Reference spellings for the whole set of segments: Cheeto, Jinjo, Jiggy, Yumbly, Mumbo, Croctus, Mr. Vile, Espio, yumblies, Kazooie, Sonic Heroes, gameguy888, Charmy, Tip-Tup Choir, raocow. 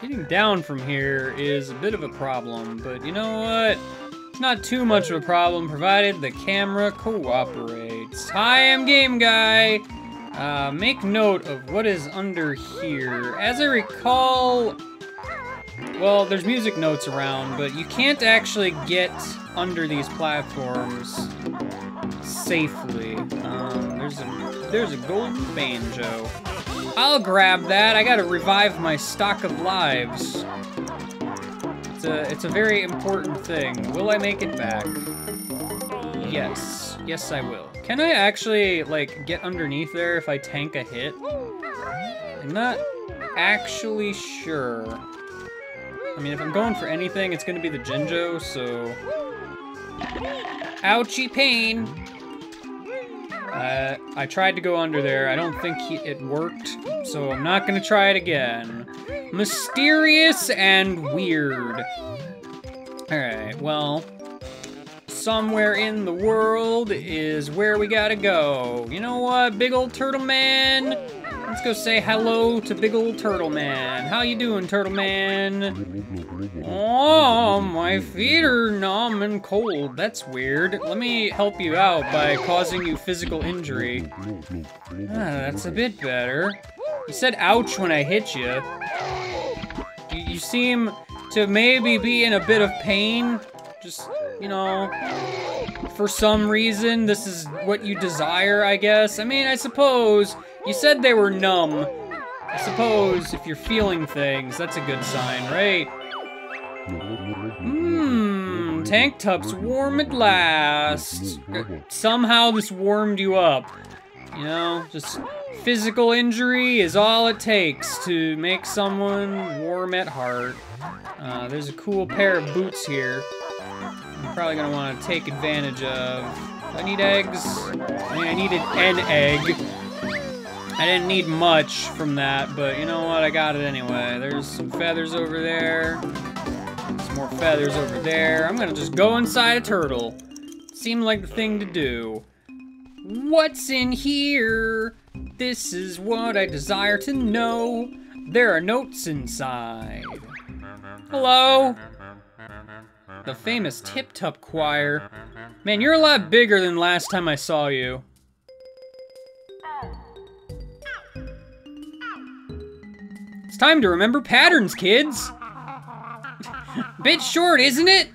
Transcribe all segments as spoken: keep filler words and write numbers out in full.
Getting down from here is a bit of a problem, but you know what? It's not too much of a problem, provided the camera cooperates. Hi, I'm Game Guy! Uh, make note of what is under here. As I recall, well, there's music notes around, but you can't actually get under these platforms safely. Um, there's a, there's a golden banjo. I'll grab that. I gotta revive my stock of lives. It's a, it's a very important thing. Will I make it back? Yes. Yes, I will. Can I actually, like, get underneath there if I tank a hit? I'm not actually sure. I mean, if I'm going for anything, it's gonna be the Jinjo, so... Ouchie pain! Uh, I tried to go under there. I don't think he, it worked, so I'm not gonna try it again. Mysterious and weird. Alright, well, somewhere in the world is where we gotta go. You know what, Big Old Turtle Man? Let's go say hello to Big Old Turtle Man. How you doing, Turtle Man? Oh, my feet are numb and cold. That's weird. Let me help you out by causing you physical injury. Ah, that's a bit better. You said ouch when I hit you. You, you seem to maybe be in a bit of pain. Just, you know, for some reason, this is what you desire, I guess. I mean, I suppose... You said they were numb. I suppose if you're feeling things, that's a good sign, right? Mmm, tank top's warm at last. Somehow this warmed you up. You know, just physical injury is all it takes to make someone warm at heart. Uh, there's a cool pair of boots here. I'm probably gonna want to take advantage of. I need eggs. I mean, I needed an egg. I didn't need much from that, but you know what? I got it anyway. There's some feathers over there. Some more feathers over there. I'm gonna just go inside a turtle. Seemed like the thing to do. What's in here? This is what I desire to know. There are notes inside. Hello? The famous Tip-Tup Choir. Man, you're a lot bigger than last time I saw you. It's time to remember patterns, kids! Bit short, isn't it?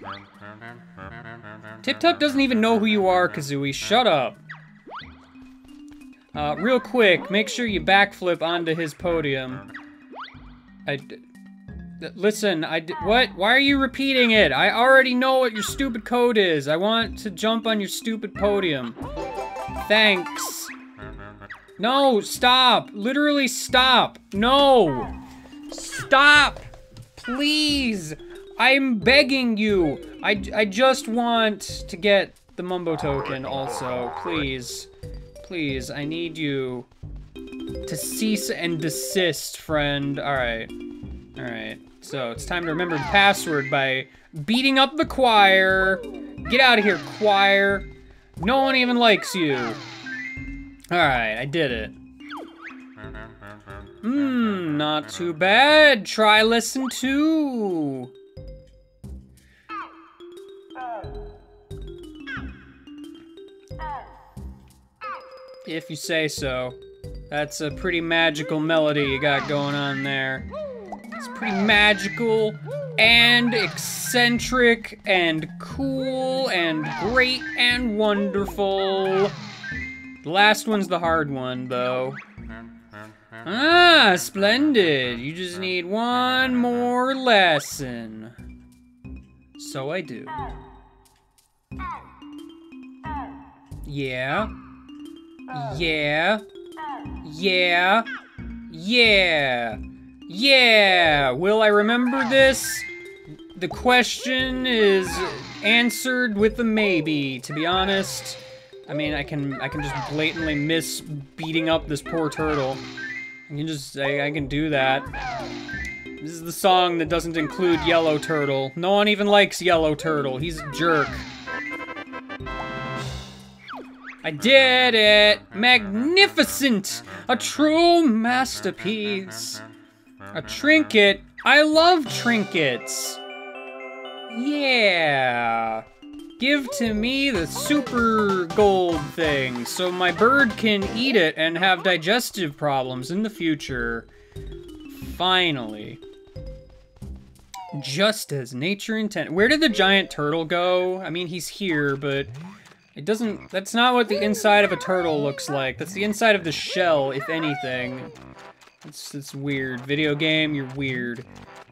Tip-Tup doesn't even know who you are, Kazooie. Shut up. Uh, real quick, make sure you backflip onto his podium. I d Listen, I d what? Why are you repeating it? I already know what your stupid code is. I want to jump on your stupid podium. Thanks. No, stop. Literally stop. No. Stop! Please! I'm begging you! I, I just want to get the Mumbo token also. Please. Please, I need you to cease and desist, friend. Alright. Alright. So, it's time to remember the password by beating up the choir. Get out of here, choir. No one even likes you. Alright, I did it. Mmm, not too bad. Try lesson two. If you say so. That's a pretty magical melody you got going on there. It's pretty magical and eccentric and cool and great and wonderful. The last one's the hard one, though. Ah, splendid. You just need one more lesson. So I do. Yeah. Yeah. Yeah. Yeah. Yeah. Will I remember this? The question is answered with a maybe, to be honest. I mean, I can I can just blatantly miss beating up this poor turtle. I can just, I, I can do that. This is the song that doesn't include Yellow Turtle. No one even likes Yellow Turtle. He's a jerk. I did it! Magnificent! A true masterpiece. A trinket? I love trinkets! Yeah! Give to me the super gold thing so my bird can eat it and have digestive problems in the future. Finally. Just as nature intended. Where did the giant turtle go? I mean, he's here, but it doesn't... That's not what the inside of a turtle looks like. That's the inside of the shell, if anything. It's, it's weird. Video game, you're weird.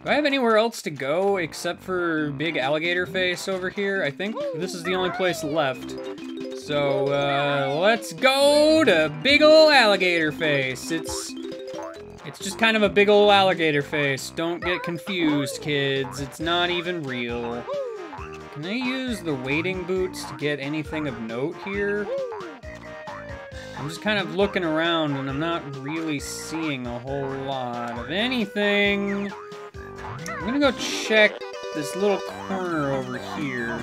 Do I have anywhere else to go except for big alligator face over here? I think this is the only place left. So, uh, let's go to big ol' alligator face. It's... It's just kind of a big ol' alligator face. Don't get confused, kids. It's not even real. Can I use the wading boots to get anything of note here? I'm just kind of looking around and I'm not really seeing a whole lot of anything. I'm gonna go check this little corner over here.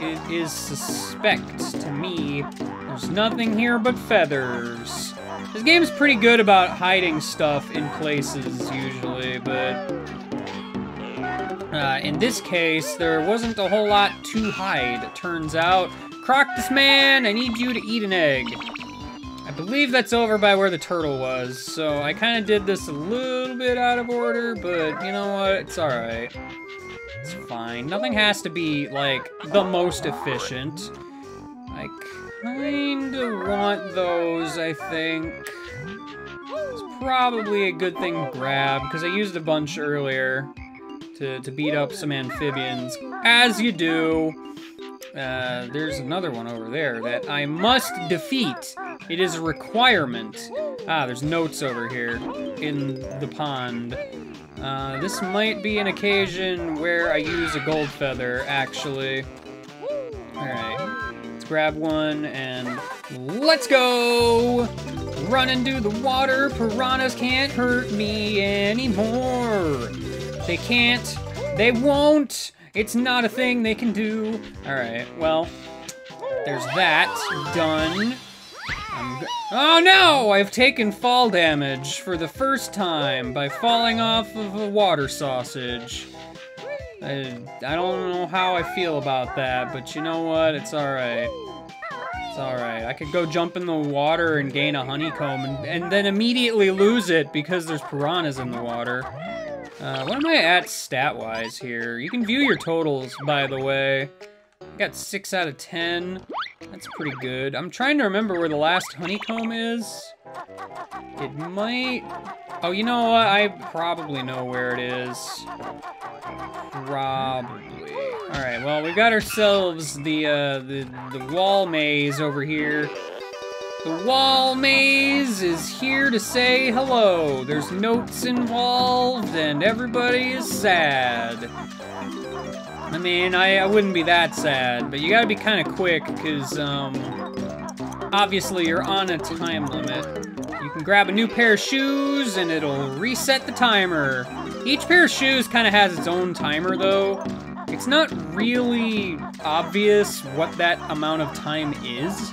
It is suspect to me. There's nothing here but feathers. This game's pretty good about hiding stuff in places, usually, but... Uh, in this case, there wasn't a whole lot to hide, it turns out. Croctus Man, I need you to eat an egg. I believe that's over by where the turtle was, so I kind of did this a little bit out of order, but you know what, it's alright. It's fine. Nothing has to be, like, the most efficient. Like... Kinda want those, I think. It's probably a good thing to grab, because I used a bunch earlier to, to beat up some amphibians. As you do! Uh, there's another one over there that I must defeat. It is a requirement. Ah, there's notes over here in the pond. Uh, this might be an occasion where I use a gold feather, actually. Alright. Grab one and let's go! Run into the water, piranhas can't hurt me anymore. They can't, they won't, it's not a thing they can do. Alright, well, there's that, done. I'm go oh no! I've taken fall damage for the first time by falling off of a water sausage. I, I don't know how I feel about that, but you know what? It's alright. It's alright. I could go jump in the water and gain a honeycomb and, and then immediately lose it because there's piranhas in the water. Uh, what am I at stat-wise here? You can view your totals, by the way. I got six out of ten. That's pretty good. I'm trying to remember where the last honeycomb is. It might... Oh, you know what? I probably know where it is. Probably. Alright, well, we got ourselves the, uh, the, the wall maze over here. The wall maze is here to say hello. There's notes involved, and everybody is sad. I mean, I, I wouldn't be that sad, but you gotta be kind of quick, because, um, obviously you're on a time limit. You can grab a new pair of shoes, and it'll reset the timer. Each pair of shoes kind of has its own timer, though. It's not really obvious what that amount of time is.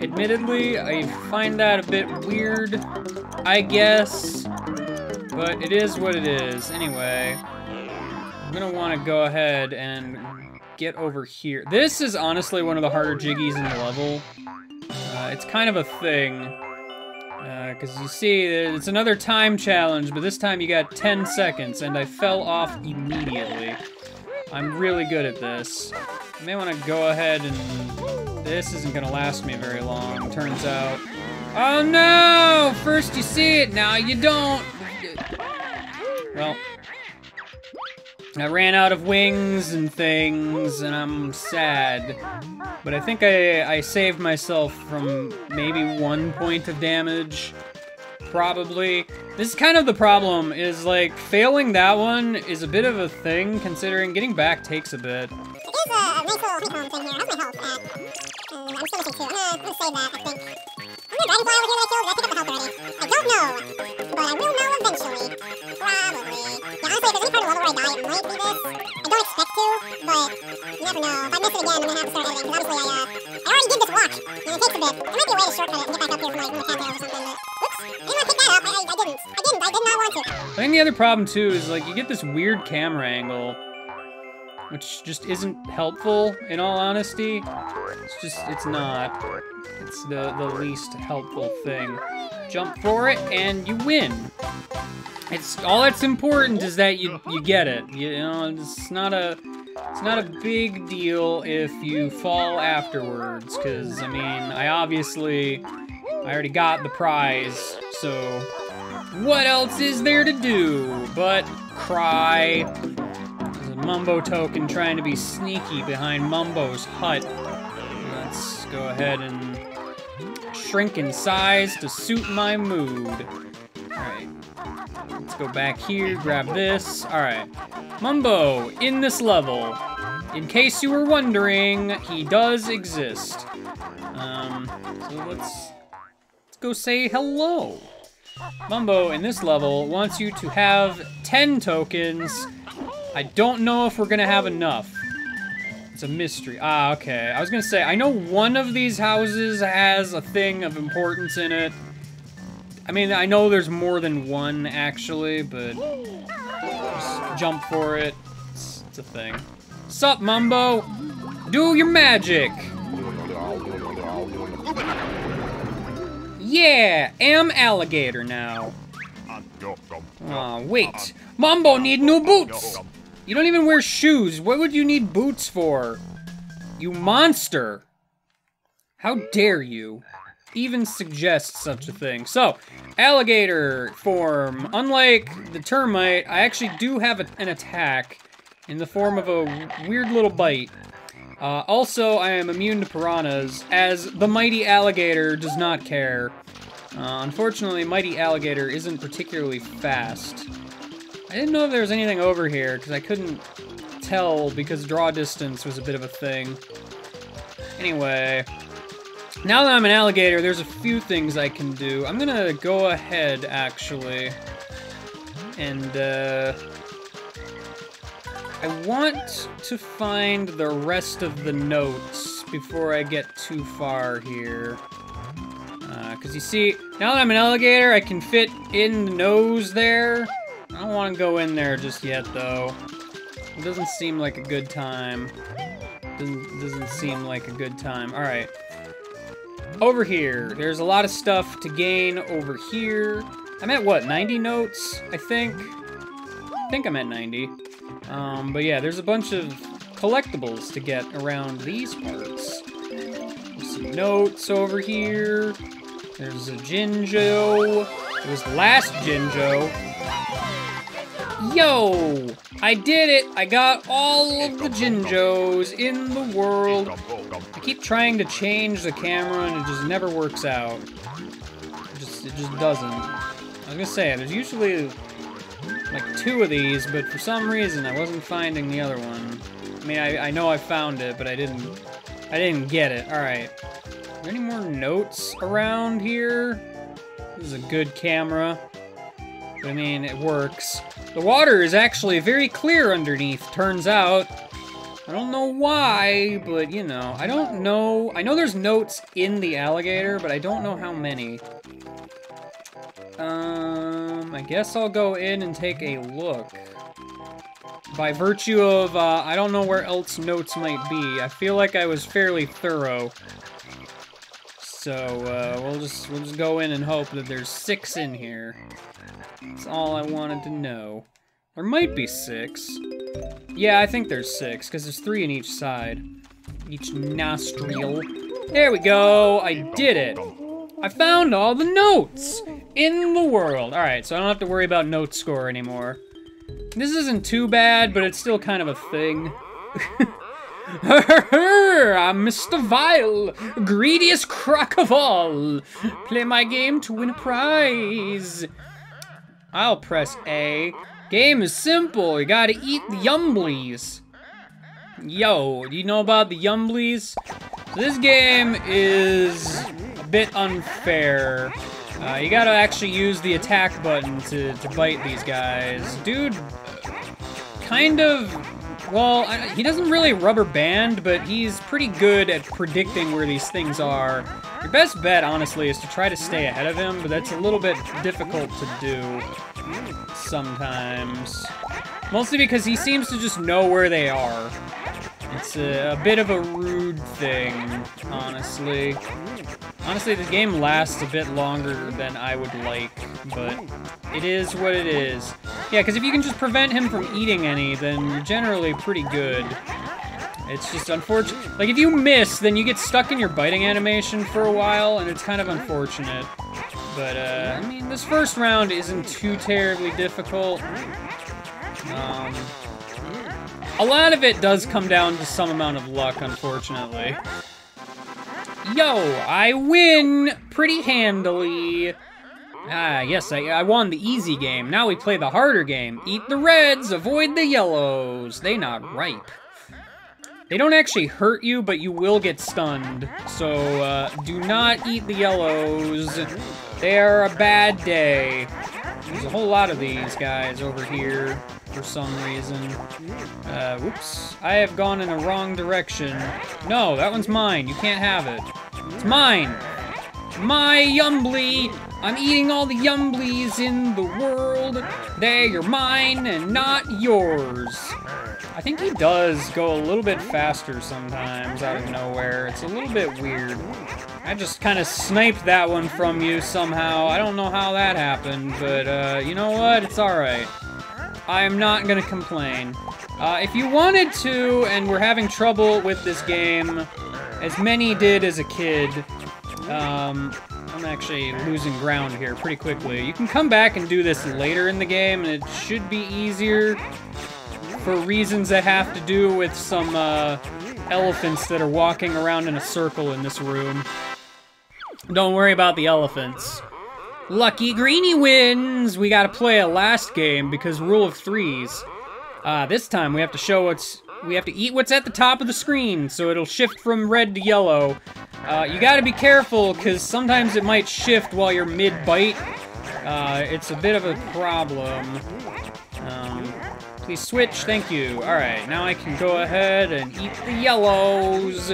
Admittedly, I find that a bit weird, I guess. But it is what it is. Anyway, I'm gonna want to go ahead and get over here. This is honestly one of the harder jiggies in the level. Uh, it's kind of a thing. Because uh, you see, it's another time challenge, but this time you got ten seconds, and I fell off immediately. I'm really good at this. I may want to go ahead and... This isn't going to last me very long, turns out. Oh no! First you see it, now you don't! Well... I ran out of wings and things, and I'm sad. But I think I, I saved myself from maybe one point of damage. Probably. This is kind of the problem, is like, failing that one is a bit of a thing, considering getting back takes a bit. It is a nice little honeycomb thing here. How's my health at? Um, I'm still looking too. I'm gonna, I'm gonna save that, I think. I'm gonna dragonfly over here that I killed, but I picked up the health already. I don't know, but I will know eventually. Probably. Yeah, honestly, if there's any part of the level where I die, it might be this. I don't expect to, but you never know. If I miss it again, I'm gonna have to start editing, because obviously I, uh, I already did this walk, and it takes a bit. There might be a way to shortcut it and get back up here from, like, from the cafe or something, but... Oops, I didn't want to pick that up. I, I, I didn't. I didn't. I did not want to. I think the other problem too is like you get this weird camera angle, which just isn't helpful in all honesty. It's just, it's not. It's the, the least helpful thing. Jump for it and you win. It's, all that's important is that you, you get it. You know, it's not a, it's not a big deal if you fall afterwards, because I mean, I obviously, I already got the prize, so what else is there to do but cry? There's a Mumbo token trying to be sneaky behind Mumbo's hut. Let's go ahead and shrink in size to suit my mood. Alright, let's go back here, grab this. Alright, Mumbo in this level. In case you were wondering, he does exist. Um, so let's... go say hello. Mumbo in this level wants you to have ten tokens. I don't know if we're gonna have enough. It's a mystery. Ah, okay. I was gonna say, I know one of these houses has a thing of importance in it. I mean, I know there's more than one actually, but just jump for it. It's, it's a thing. Sup, Mumbo? Do your magic. Yeah, am alligator now. Aw, oh, wait. Mumbo need new boots! You don't even wear shoes. What would you need boots for? You monster! How dare you even suggest such a thing. So, alligator form. Unlike the termite, I actually do have a, an attack in the form of a weird little bite. Uh, also, I am immune to piranhas, as the mighty alligator does not care. Uh, unfortunately, mighty alligator isn't particularly fast. I didn't know if there was anything over here, because I couldn't tell, because draw distance was a bit of a thing. Anyway, now that I'm an alligator, there's a few things I can do. I'm gonna go ahead, actually, and, uh... I want to find the rest of the notes before I get too far here. Uh, cause you see, now that I'm an alligator, I can fit in the nose there. I don't want to go in there just yet though. It doesn't seem like a good time. Doesn't, doesn't seem like a good time. All right. Over here, there's a lot of stuff to gain over here. I'm at what, ninety notes, I think? I think I'm at ninety. Um, but yeah, there's a bunch of collectibles to get around these parts. There's some notes over here. There's a Jinjo. It was the last Jinjo. Yo! I did it! I got all of the Jinjos in the world. I keep trying to change the camera and it just never works out. It just, it just doesn't. I was gonna say, there's usually... like two of these, but for some reason I wasn't finding the other one. I mean, I, I know I found it, but I didn't, I didn't get it. All right, are there any more notes around here? This is a good camera. I mean, it works. The water is actually very clear underneath, turns out. I don't know why, but you know, I don't know. I know there's notes in the alligator, but I don't know how many. Um, I guess I'll go in and take a look. By virtue of, uh, I don't know where else notes might be. I feel like I was fairly thorough. So, uh, we'll just, we'll just go in and hope that there's six in here. That's all I wanted to know. There might be six. Yeah, I think there's six, because there's three in each side. Each nostril. There we go! I did it! I found all the notes! In the world. All right, so I don't have to worry about note score anymore. This isn't too bad, but it's still kind of a thing. I'm Mister Vile, greediest crock of all. Play my game to win a prize. I'll press A. Game is simple. You gotta eat the yumblies. Yo, do you know about the yumblies? So this game is a bit unfair. Uh, you gotta actually use the attack button to, to bite these guys. Dude, kind of, well, I, he doesn't really rubber band, but he's pretty good at predicting where these things are. Your best bet, honestly, is to try to stay ahead of him, but that's a little bit difficult to do. sometimes. Mostly because he seems to just know where they are. It's a, a bit of a rude thing, honestly. Honestly, the game lasts a bit longer than I would like, but it is what it is. Yeah, because if you can just prevent him from eating any, then you're generally pretty good. It's just unfortunate. Like, if you miss, then you get stuck in your biting animation for a while, and it's kind of unfortunate. But, uh, I mean, this first round isn't too terribly difficult. Um... A lot of it does come down to some amount of luck, unfortunately. Yo, I win pretty handily. Ah, yes, I, I won the easy game. Now we play the harder game. Eat the reds, avoid the yellows. They not ripe. They don't actually hurt you, but you will get stunned. So, uh, do not eat the yellows. They are a bad day. There's a whole lot of these guys over here. For some reason. Uh, whoops. I have gone in the wrong direction. No, that one's mine. You can't have it. It's mine! My yumbly! I'm eating all the yumblies in the world. They are mine and not yours. I think he does go a little bit faster sometimes out of nowhere. It's a little bit weird. I just kind of sniped that one from you somehow. I don't know how that happened, but uh, you know what? It's alright. I'm not gonna complain. Uh, if you wanted to, and we're having trouble with this game, as many did as a kid, um, I'm actually losing ground here pretty quickly. You can come back and do this later in the game, and it should be easier for reasons that have to do with some uh, elephants that are walking around in a circle in this room. Don't worry about the elephants. Lucky Greenie wins! We gotta play a last game because rule of threes. Uh, this time we have to show what's... We have to eat what's at the top of the screen, so it'll shift from red to yellow. Uh, you gotta be careful because sometimes it might shift while you're mid-bite. Uh, it's a bit of a problem. Um, please switch, thank you. Alright, now I can go ahead and eat the yellows.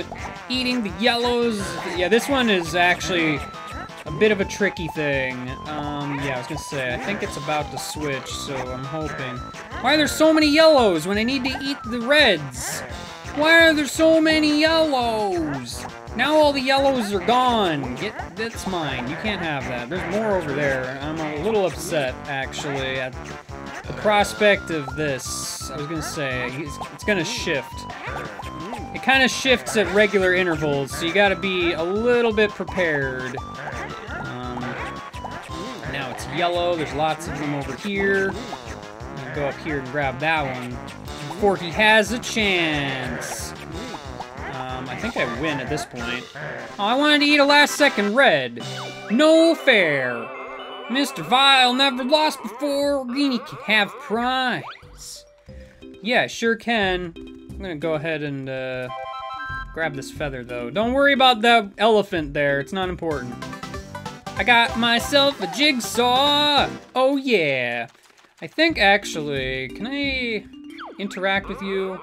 Eating the yellows... Yeah, this one is actually... a bit of a tricky thing. Um, yeah, I was gonna say, I think it's about to switch, so I'm hoping. Why are there so many yellows when I need to eat the reds? Why are there so many yellows? Now all the yellows are gone. Get, that's mine. You can't have that. There's more over there. I'm a little upset, actually, at the prospect of this. I was gonna say, it's, it's gonna shift. It kind of shifts at regular intervals, so you gotta be a little bit prepared. Yellow, there's lots of them over here. I'm gonna go up here and grab that one before he has a chance. Um, I think I win at this point. Oh, I wanted to eat a last second red. No fair. Mister Vile never lost before. Greenie can have prize. Yeah, sure can. I'm gonna go ahead and uh, grab this feather though. Don't worry about that elephant there, it's not important. I got myself a jigsaw! Oh yeah! I think actually, can I interact with you?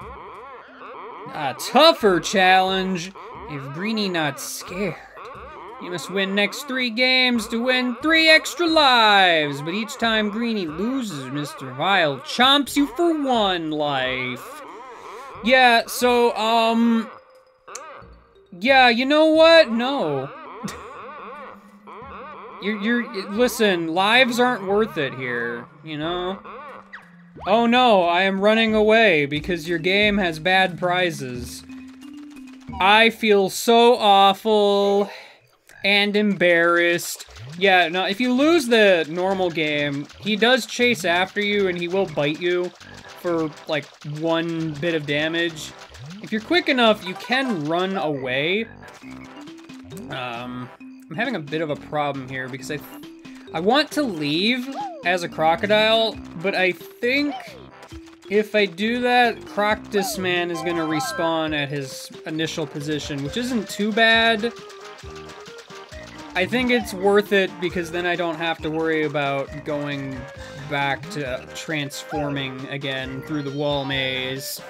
A tougher challenge if Greenie not scared. You must win next three games to win three extra lives, but each time Greenie loses, Mister Vile chomps you for one life. Yeah, so, um... yeah, you know what? No. You're, you're, listen, lives aren't worth it here, you know? Oh no, I am running away because your game has bad prizes. I feel so awful and embarrassed. Yeah, no, if you lose the normal game, he does chase after you and he will bite you for, like, one bit of damage. If you're quick enough, you can run away. Um... I'm having a bit of a problem here because I th I want to leave as a crocodile, but I think if I do that, Croctus Man is gonna respawn at his initial position, which isn't too bad. I think it's worth it because then I don't have to worry about going back to transforming again through the wall maze.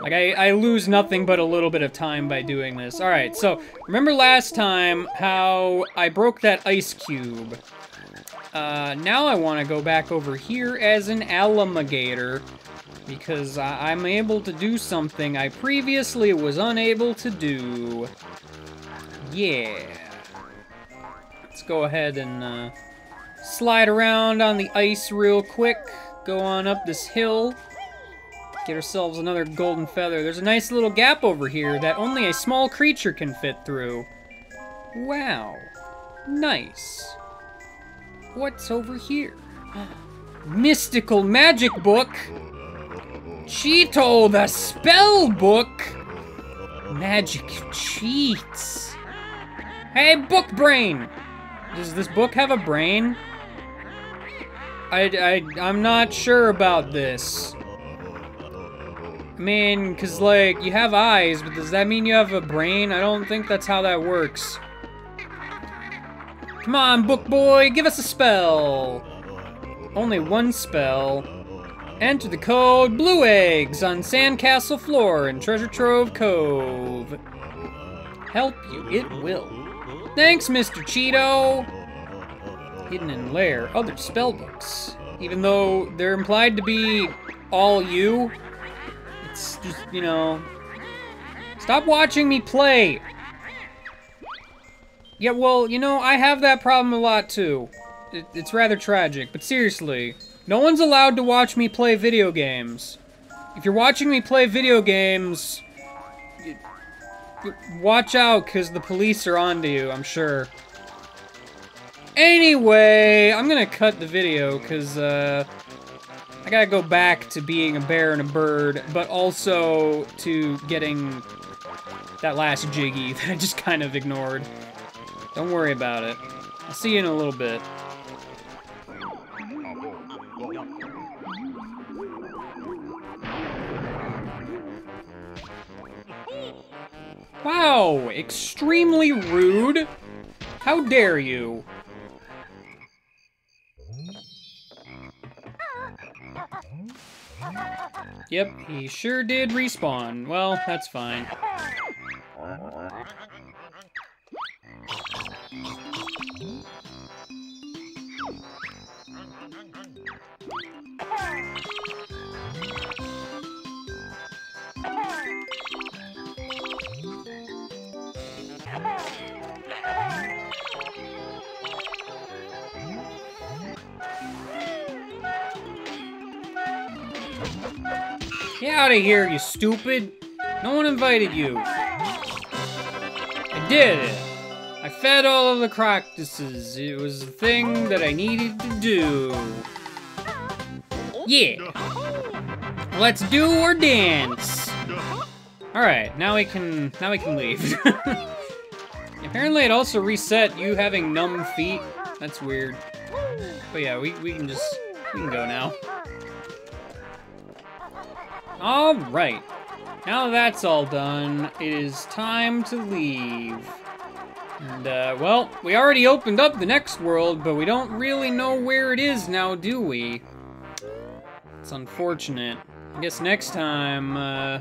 Like, I, I lose nothing but a little bit of time by doing this. Alright, so, remember last time how I broke that ice cube? Uh, Uh, now I want to go back over here as an alligator, because I I'm able to do something I previously was unable to do. Yeah. Let's go ahead and uh, slide around on the ice real quick. Go on up this hill. Get ourselves another golden feather. There's a nice little gap over here that only a small creature can fit through. Wow. Nice. What's over here? Mystical magic book! Cheeto the spell book! Magic cheats. Hey, book brain! Does this book have a brain? I, I, I'm not sure about this. I mean, cause like, you have eyes, but does that mean you have a brain? I don't think that's how that works. Come on, book boy, give us a spell! Only one spell. Enter the code Blue Eggs on Sandcastle Floor in Treasure Trove Cove. Help you, it will. Thanks, Mister Cheeto! Hidden in lair, other spellbooks. Even though they're implied to be all you, it's just, you know... Stop watching me play! Yeah, well, you know, I have that problem a lot, too. It, it's rather tragic, but seriously, no one's allowed to watch me play video games. If you're watching me play video games, you, you, watch out, because the police are onto you, I'm sure. Anyway, I'm gonna cut the video, because, uh, I gotta go back to being a bear and a bird, but also to getting that last Jiggy that I just kind of ignored. Don't worry about it. I'll see you in a little bit. Wow! Extremely rude! How dare you! Yep, he sure did respawn. Well, that's fine. Get out of here, you stupid! No one invited you. I did it! I fed all of the cactuses. It was the thing that I needed to do. Yeah! Let's do or dance! Alright, now we can now we can leave. Apparently it also reset you having numb feet. That's weird. But yeah, we, we can just we can go now. All right, now that's all done, it is time to leave. And, uh, well, we already opened up the next world, but we don't really know where it is now, do we? It's unfortunate. I guess next time, uh...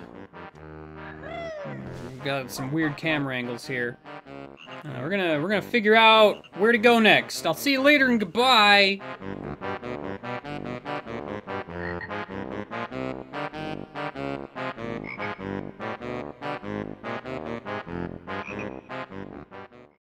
we've got some weird camera angles here. Uh, we're gonna, we're gonna figure out where to go next. I'll see you later and goodbye!